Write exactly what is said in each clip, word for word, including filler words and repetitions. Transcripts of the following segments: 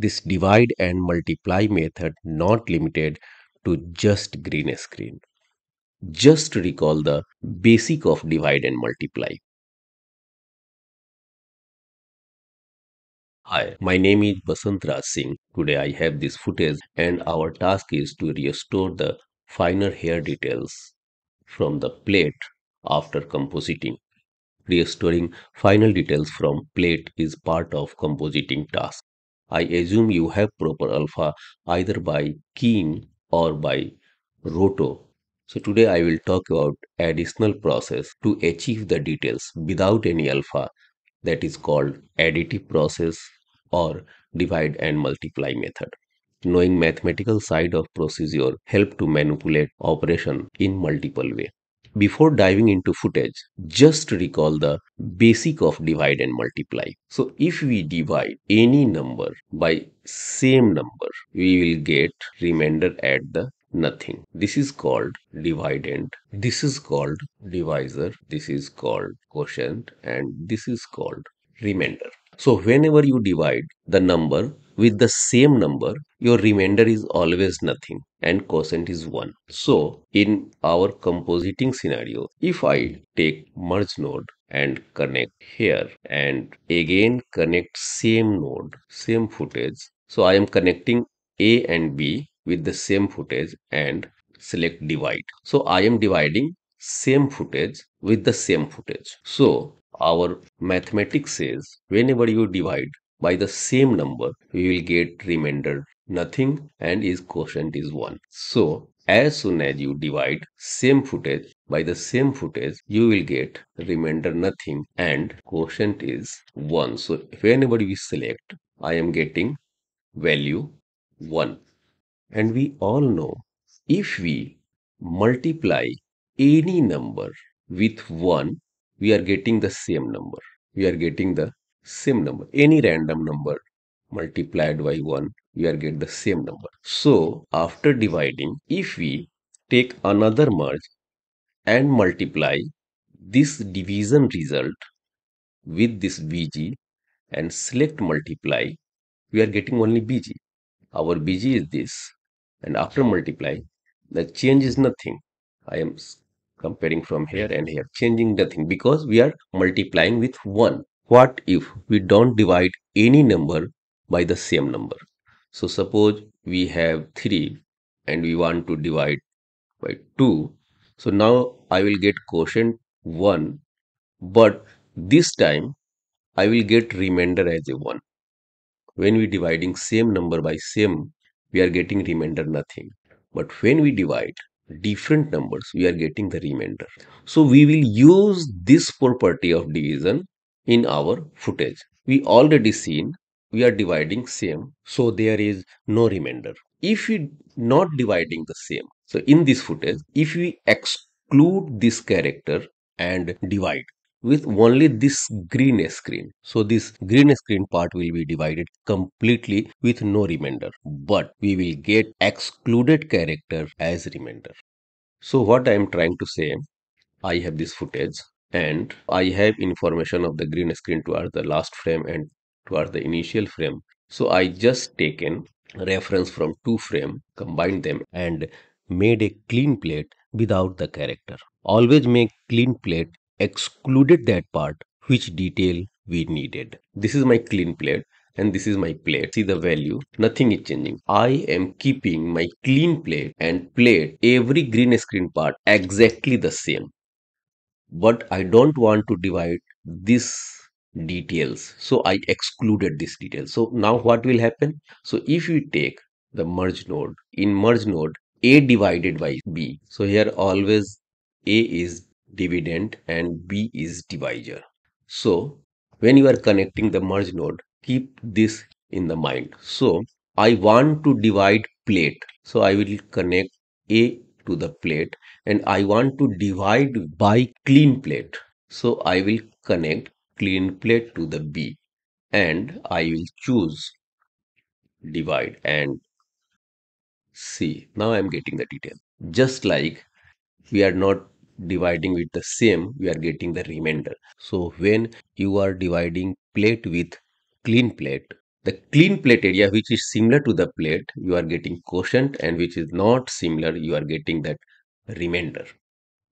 This divide and multiply method not limited to just green screen. Just recall the basic of divide and multiply. Hi, my name is Basant Raj Singh. Today I have this footage and our task is to restore the finer hair details from the plate after compositing. Restoring final details from plate is part of compositing task. I assume you have proper alpha either by keying or by roto. So today I will talk about additional process to achieve the details without any alpha, that is called additive process or divide and multiply method. Knowing mathematical side of procedure help to manipulate operation in multiple way. Before diving into footage, just recall the basic of divide and multiply. So if we divide any number by same number, we will get remainder at the nothing. This is called dividend, this is called divisor, this is called quotient, and this is called remainder. So whenever you divide the number with the same number, your remainder is always nothing and quotient is one. So in our compositing scenario, if I take merge node and connect here and again connect same node, same footage. So I am connecting A and B with the same footage and select divide. So I am dividing same footage with the same footage. So our mathematics says whenever you divide by the same number, we will get remainder nothing and its quotient is one. So as soon as you divide same footage by the same footage, you will get remainder nothing and quotient is one. So whenever we select, I am getting value one. And we all know if we multiply any number with one, we are getting the same number. We are getting the same number. Any random number multiplied by one, we are get the same number. So after dividing, if we take another merge and multiply this division result with this B G and select multiply, we are getting only B G. Our B G is this, and after multiply, the change is nothing. I am comparing from here and here, changing nothing because we are multiplying with one. What if we don't divide any number by the same number? So suppose we have three and we want to divide by two. So now I will get quotient one, but this time I will get remainder as a one. When we dividing same number by same, we are getting remainder nothing. But when we divide different numbers, we are getting the remainder. So we will use this property of division in our footage. We already seen we are dividing same, so there is no remainder. If we not dividing the same, so in this footage, if we exclude this character and divide with only this green screen, so this green screen part will be divided completely with no remainder, but we will get excluded character as remainder. So what I am trying to say, I have this footage and I have information of the green screen towards the last frame and towards the initial frame. So I just taken reference from two frame, combined them and made a clean plate without the character. Always make clean plate, excluded that part which detail we needed. This is my clean plate and this is my plate. See the value, nothing is changing. I am keeping my clean plate and plate every green screen part exactly the same. But I don't want to divide these details. So I excluded this detail. So now what will happen? So if you take the merge node, in merge node, A divided by B. So here always A is dividend and B is divisor. So when you are connecting the merge node, keep this in the mind. So I want to divide plate. So I will connect A to the plate and I want to divide by clean plate. So I will connect clean plate to the B and I will choose divide and see. Now I am getting the detail. Just like we are not dividing with the same, we are getting the remainder. So when you are dividing plate with clean plate, The clean plate area, which is similar to the plate, you are getting quotient, and which is not similar, you are getting that remainder.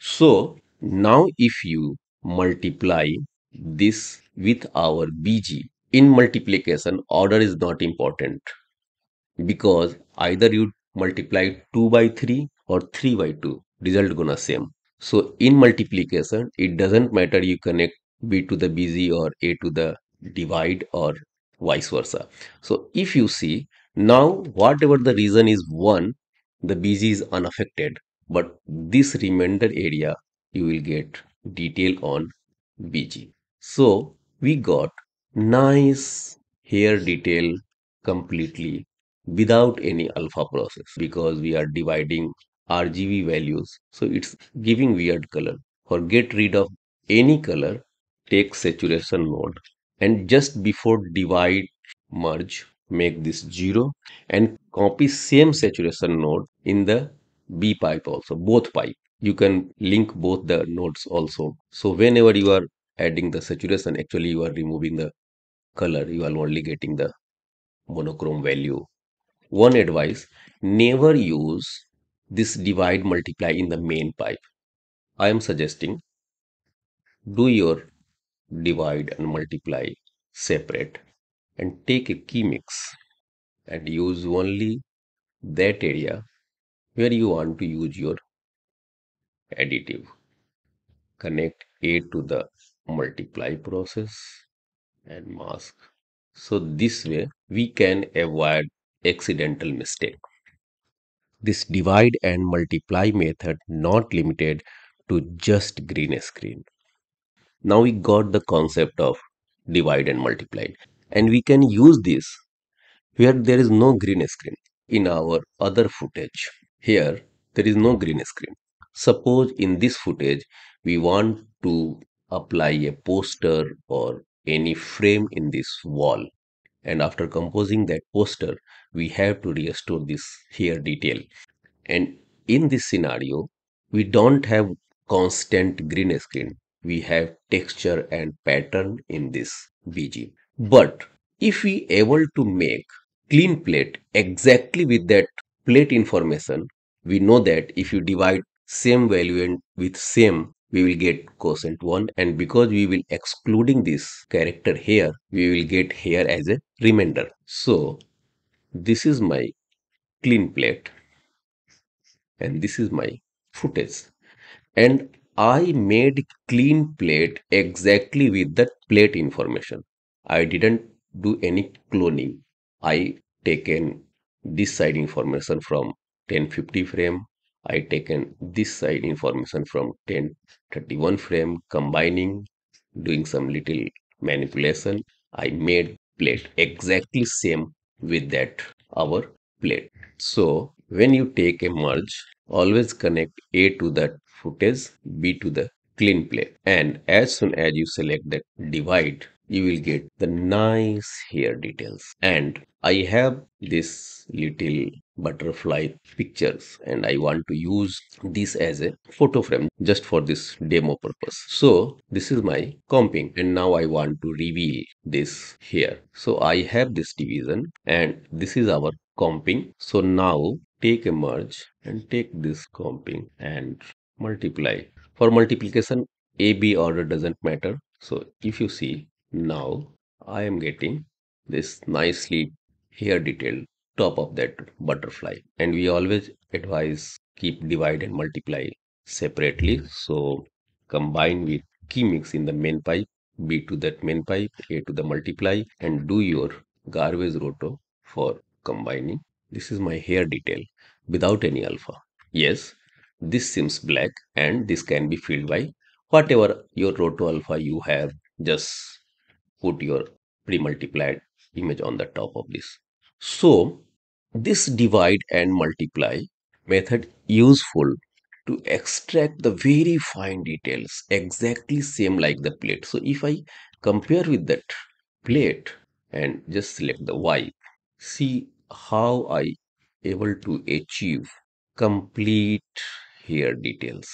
So now if you multiply this with our B G, in multiplication order is not important, because either you multiply two by three or three by two, result gonna same. So in multiplication it doesn't matter you connect B to the B G or A to the divide or vice versa. So if you see, now whatever the reason is one, the B G is unaffected, but this remainder area you will get detail on B G. So we got nice here detail completely without any alpha process, because we are dividing R G B values, so it's giving weird color. For get rid of any color, take saturation mode, and just before divide merge make this zero, and copy same saturation node in the B pipe also, both pipe. You can link both the nodes also. So whenever you are adding the saturation, actually you are removing the color, you are only getting the monochrome value. One advice, never use this divide multiply in the main pipe. I am suggesting do your divide and multiply separate and take a key mix and use only that area where you want to use your additive. Connect A to the multiply process and mask. So this way we can avoid accidental mistake. This divide and multiply method not limited to just green screen. Now we got the concept of divide and multiply, and we can use this where there is no green screen. In our other footage, here there is no green screen. Suppose in this footage we want to apply a poster or any frame in this wall, and after composing that poster we have to restore this here detail. And in this scenario we don't have constant green screen, we have texture and pattern in this B G. But if we able to make clean plate exactly with that plate information, we know that if you divide same value and with same, we will get quotient one, and because we will excluding this character here, we will get here as a remainder. So this is my clean plate and this is my footage, and I made clean plate exactly with the plate information. I didn't do any cloning. I taken this side information from ten fifty frame, I taken this side information from ten thirty-one frame, combining, doing some little manipulation, I made plate exactly same with that our plate. So when you take a merge, always connect A to the footage, B to the clean plate, and as soon as you select that divide, you will get the nice hair details. And I have this little butterfly pictures, and I want to use this as a photo frame just for this demo purpose. So this is my comping, and now I want to reveal this here. So I have this division and this is our comping. So now take a merge and take this comping and multiply. For multiplication, A B order doesn't matter. So if you see, now I am getting this nicely here detailed top of that butterfly. And we always advise keep divide and multiply separately. So combine with key mix in the main pipe, B to that main pipe, A to the multiply, and do your garbage roto for combining. This is my hair detail without any alpha. Yes, this seems black, and this can be filled by whatever your roto alpha you have. Just put your pre-multiplied image on the top of this. So this divide and multiply method useful to extract the very fine details exactly same like the plate. So if I compare with that plate and just select the Y, see how I able to achieve complete hair details.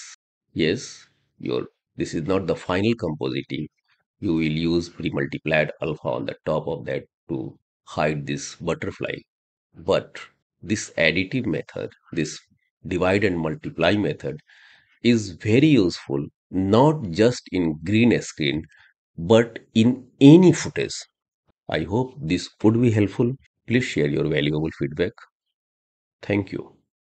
Yes, your this is not the final compositing. You will use pre-multiplied alpha on the top of that to hide this butterfly. But this additive method, this divide and multiply method, is very useful not just in green screen but in any footage. I hope this would be helpful. Please share your valuable feedback. Thank you.